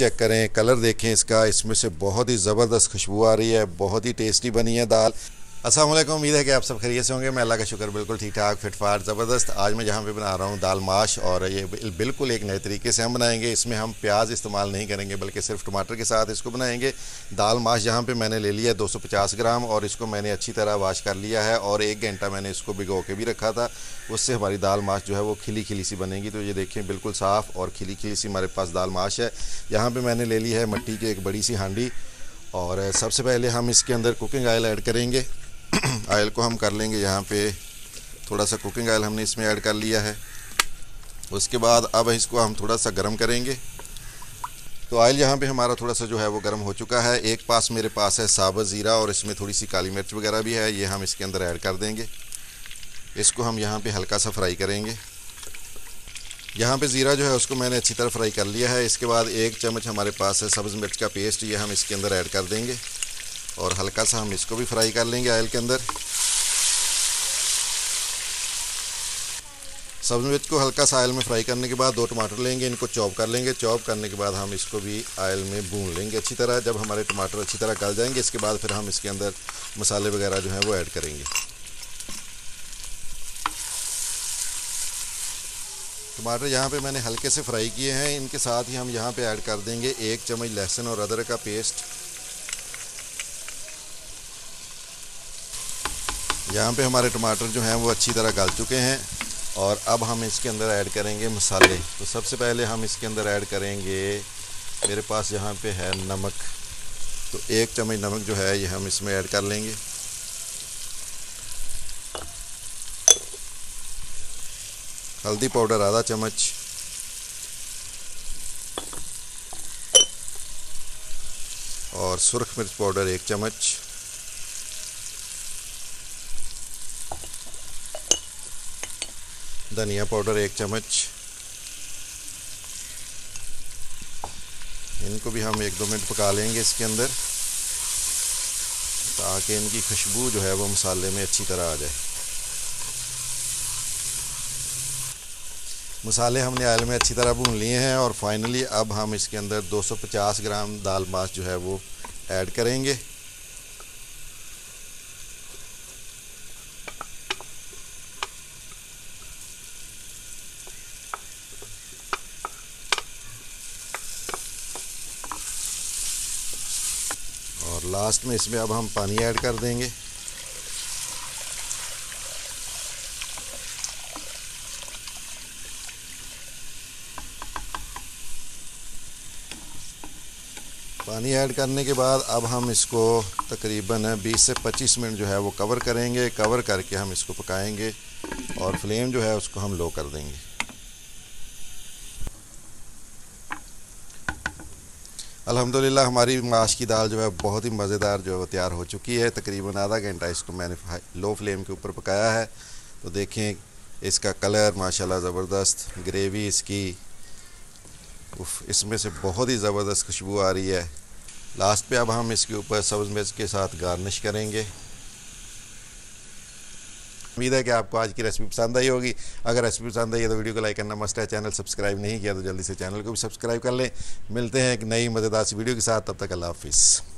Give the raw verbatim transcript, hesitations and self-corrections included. Check करें, colour देखें इसका, इसमें से बहुत ही ज़बरदस्त खुशबू आ रही है, बहुत ही टेस्टी बनी है दाल। अस्सलाम वालेकुम, उम्मीद है कि आप सब खैरियत से होंगे। मैं अल्लाह का शुक्र बिल्कुल ठीक ठाक, फिटफाट, ज़बरदस्त। आज मैं जहाँ पे बना रहा हूँ दाल माश, और ये बिल्कुल एक नए तरीके से हम बनाएंगे। इसमें हम प्याज इस्तेमाल नहीं करेंगे बल्कि सिर्फ टमाटर के साथ इसको बनाएंगे दाल माश। जहाँ पे मैंने ले लिया दो सौ पचास ग्राम, और इसको मैंने अच्छी तरह वाश कर लिया है और एक घंटा मैंने इसको भिगो के भी रखा था। उससे हमारी दाल माश जो है वो खिली खिली सी बनेगी। तो ये देखें, बिल्कुल साफ़ और खिली खिली सी हमारे पास दाल माश है। यहाँ पर मैंने ले ली है मिट्टी की एक बड़ी सी हांडी, और सबसे पहले हम इसके अंदर कुकिंग ऑयल ऐड करेंगे। ऑयल को हम कर लेंगे, यहाँ पे थोड़ा सा कुकिंग ऑयल हमने इसमें ऐड कर लिया है। उसके बाद अब इसको हम थोड़ा सा गर्म करेंगे। तो ऑयल यहाँ पे हमारा थोड़ा सा जो है वो गर्म हो चुका है। एक पास मेरे पास है साबुत ज़ीरा, और इसमें थोड़ी सी काली मिर्च वगैरह भी है, ये हम इसके अंदर ऐड कर देंगे। इसको हम यहाँ पे हल्का सा फ्राई करेंगे। यहाँ पे ज़ीरा जो है उसको मैंने अच्छी तरह फ्राई कर लिया है। इसके बाद एक चम्मच हमारे पास है सब्ज़ मिर्च का पेस्ट, ये हम इसके अंदर ऐड कर देंगे, और हल्का सा हम इसको भी फ्राई कर लेंगे ऑयल के अंदर। सब्ज़ मिर्च को हल्का सा ऑयल में फ्राई करने के बाद दो टमाटर लेंगे, इनको चॉप कर लेंगे। चॉप करने के बाद हम इसको भी ऑयल में भून लेंगे अच्छी तरह। जब हमारे टमाटर अच्छी तरह गल जाएंगे, इसके बाद फिर हम इसके अंदर मसाले वगैरह जो हैं वो ऐड करेंगे। टमाटर यहाँ पे मैंने हल्के से फ्राई किए हैं। इनके साथ ही हम यहाँ पे ऐड कर देंगे एक चम्मच लहसुन और अदरक का पेस्ट। यहाँ पे हमारे टमाटर जो हैं वो अच्छी तरह गल चुके हैं, और अब हम इसके अंदर ऐड करेंगे मसाले। तो सबसे पहले हम इसके अंदर ऐड करेंगे, मेरे पास यहाँ पे है नमक, तो एक चम्मच नमक जो है ये हम इसमें ऐड कर लेंगे। हल्दी पाउडर आधा चम्मच, और सुर्ख मिर्च पाउडर एक चम्मच, धनिया पाउडर एक चम्मच। इनको भी हम एक दो मिनट पका लेंगे इसके अंदर, ताकि इनकी खुशबू जो है वो मसाले में अच्छी तरह आ जाए। मसाले हमने ऑयल में अच्छी तरह भून लिए हैं, और फाइनली अब हम इसके अंदर दो सौ पचास ग्राम दाल माश जो है वो ऐड करेंगे। और लास्ट में इसमें अब हम पानी ऐड कर देंगे। पानी ऐड करने के बाद अब हम इसको तकरीबन बीस से पच्चीस मिनट जो है वो कवर करेंगे। कवर करके हम इसको पकाएंगे, और फ्लेम जो है उसको हम लो कर देंगे। अल्हम्दुलिल्लाह हमारी माश की दाल जो है बहुत ही मज़ेदार जो है वो तैयार हो चुकी है। तकरीबन आधा घंटा इसको मैंने लो फ्लेम के ऊपर पकाया है। तो देखें इसका कलर, माशाल्लाह ज़बरदस्त। ग्रेवी इसकी, उफ, इसमें से बहुत ही ज़बरदस्त खुशबू आ रही है। लास्ट पे अब हम इसके ऊपर सब्ज़ मिर्च के साथ गार्निश करेंगे। उम्मीद है कि आपको आज की रेसिपी पसंद आई होगी। अगर रेसिपी पसंद आई है तो वीडियो को लाइक करना मस्ट है। चैनल सब्सक्राइब नहीं किया तो जल्दी से चैनल को भी सब्सक्राइब कर लें। मिलते हैं एक नई मज़ेदार सी वीडियो के साथ, तब तक अल्लाह हाफिज़।